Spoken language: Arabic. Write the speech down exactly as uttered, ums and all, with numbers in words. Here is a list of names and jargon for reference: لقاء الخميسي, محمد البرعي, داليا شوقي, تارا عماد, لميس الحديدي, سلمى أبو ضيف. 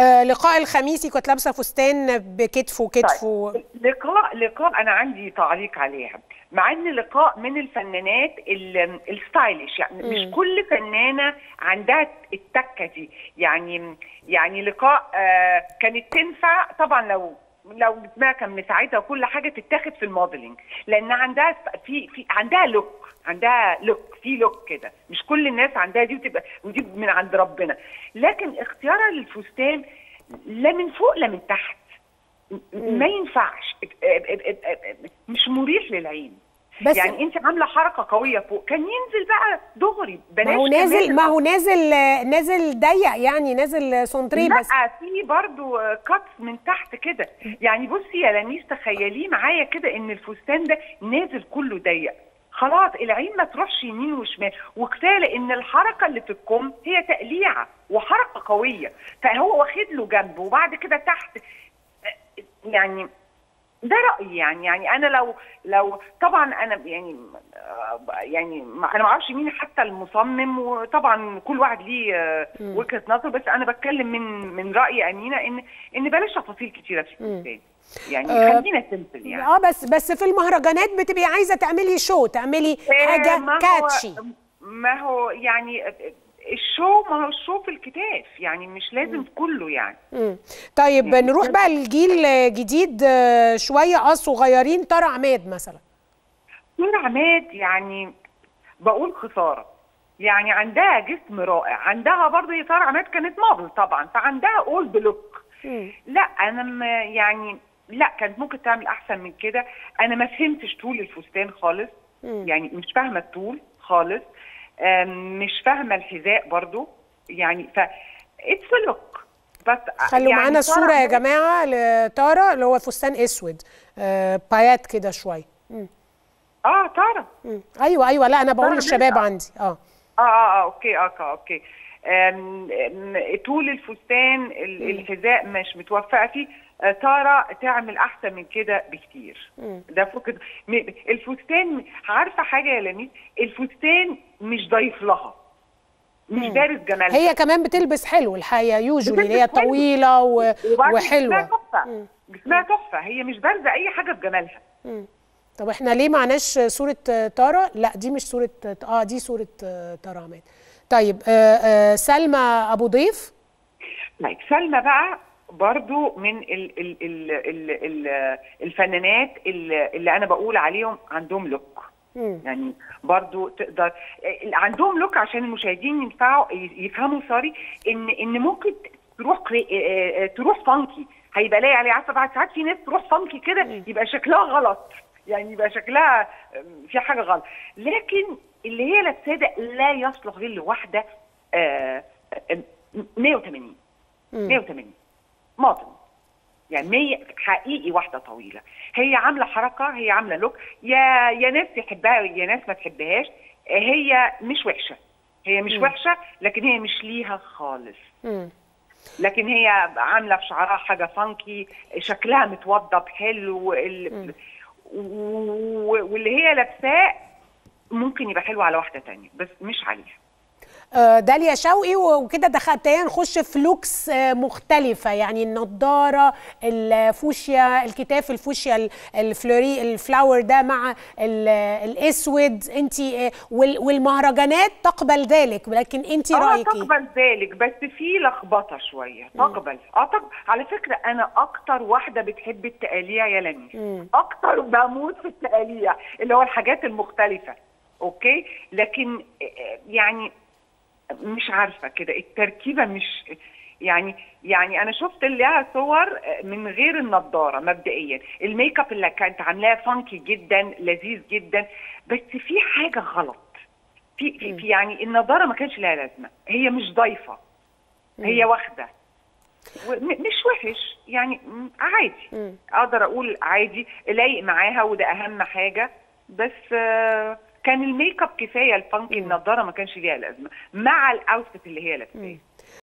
آه لقاء الخميسي كانت لابسه فستان بكتفه كتفه. طيب. لقاء لقاء انا عندي تعليق عليها، مع ان لقاء من الفنانات الستايلش، يعني مش كل فنانه عندها التكه دي، يعني يعني لقاء آه كانت تنفع طبعا لو لو دماغها كان مساعدها وكل حاجه تتاخد في الموديلنج، لان عندها في في عندها لوك، عندها لوك في لوك كده، مش كل الناس عندها دي، وتبقى ودي من عند ربنا، لكن اختيارها للفستان لا من فوق لا من تحت ما ينفعش، مش مريح للعين. بس يعني انت عامله حركه قويه فوق، كان ينزل بقى دغري بلاش. ما هو نازل ما هو نازل نازل ضيق، يعني نازل سنتري بس، لا في برضه كاتس من تحت كده. يعني بصي يا لميس تخيليه معايا كده ان الفستان ده نازل كله ضيق، خلاص العين ما تروحش يمين وشمال، وكفايه لان الحركه اللي في الكم هي تقليعه وحركه قويه، فهو واخد له جنب وبعد كده تحت. يعني ده رأيي، يعني يعني أنا لو لو طبعا أنا يعني يعني أنا ما أعرفش مين حتى المصمم، وطبعا كل واحد ليه وجهة نظر، بس أنا بتكلم من من رأيي أمينة إن إن بلاش تفاصيل كتيرة في الفستان، يعني خلينا سمبل يعني. أه بس بس في المهرجانات بتبقي عايزة تعملي شو، تعملي حاجة ما كاتشي. ما هو يعني الشو، ما هو الشو في الكتاف، يعني مش لازم في كله يعني. مم. طيب يعني نروح بقى للجيل الجديد شويه، اه صغيرين. تارا عماد مثلا، تارا عماد يعني بقول خساره، يعني عندها جسم رائع، عندها برضه هي تارا عماد كانت موديل طبعا، فعندها اولد لوك. لا انا يعني لا كانت ممكن تعمل احسن من كده. انا ما فهمتش طول الفستان خالص. مم. يعني مش فاهمه الطول خالص، مش فاهمه الحذاء برضو، يعني ف اتس لوك بس. خلوا يعني معانا الصوره يا جماعه لتارا، اللي هو فستان اسود آه بايات كده شويه. اه تارا ايوه ايوه لا انا بقول للشباب عندي اه اه اه اوكي اه اوكي طول الفستان، الحذاء مش متوفقه فيه. تارا تعمل احسن من كده بكتير. ده فكر الفستان، عارفه حاجه يا لميس، الفستان مش ضايف لها، مش دارس جمالها. هي كمان بتلبس حلو الحقيقه، يوجولي هي طويله و... وحلوه، جسمها تحفه، هي مش بارزه اي حاجه في جمالها. مم. طب احنا ليه معناش صوره تارا؟ لا دي مش صوره، اه دي صوره تارا عماد. طيب آه آه سلمى أبو ضيف. طيب سلمى بقى برضو من ال ال ال ال ال الفنانات اللي أنا بقول عليهم عندهم لوك. مم. يعني برضو تقدر عندهم لوك عشان المشاهدين ينفعوا يفهموا، سوري، إن إن ممكن تروح تروح فانكي، هيبقى لاقي عليه. عارفة بعد ساعات في ناس تروح فانكي كده يبقى شكلها غلط، يعني يبقى شكلها في حاجة غلط، لكن اللي هي لابساه ده لا يصلح غير لواحده آه مية وتمانين مية وتمانين ماضي، يعني مية حقيقي، واحده طويله، هي عامله حركه، هي عامله لوك، يا يا ناس تحبها يا ناس ما تحبهاش، هي مش وحشه، هي مش مم. وحشه، لكن هي مش ليها خالص. مم. لكن هي عامله في شعرها حاجه فانكي، شكلها متوضب حلو، ال... واللي هي لابساه ممكن يبقى حلو على واحده تانية بس مش عليها. داليا شوقي، وكده دخلتيها نخش في لوكس مختلفه، يعني النضاره الفوشيا، الكتاف الفوشيا الفلوري الفلاور ده مع الاسود، انت والمهرجانات تقبل ذلك، لكن انت رايك ايه؟ اه تقبل ذلك بس في لخبطه شويه. تقبل اه تقبل. على فكره انا اكتر واحده بتحب التقاليع يا لميس، اكتر بموت في التقاليع اللي هو الحاجات المختلفه، اوكي، لكن يعني مش عارفه كده التركيبه، مش يعني يعني انا شفت لها صور من غير النضاره مبدئيا، الميك اب اللي كانت عاملاه فانكي جدا، لذيذ جدا، بس في حاجه غلط في, في, في يعني النضاره ما كانش لها لازمه، هي مش ضايفه، هي واخده مش وحش، يعني عادي. م. اقدر اقول عادي لايق معاها وده اهم حاجه، بس آه كان الميك اب كفايه، الفانكي النضاره ما كانش ليها لازمه مع الاوتفيت اللي هي لابساه.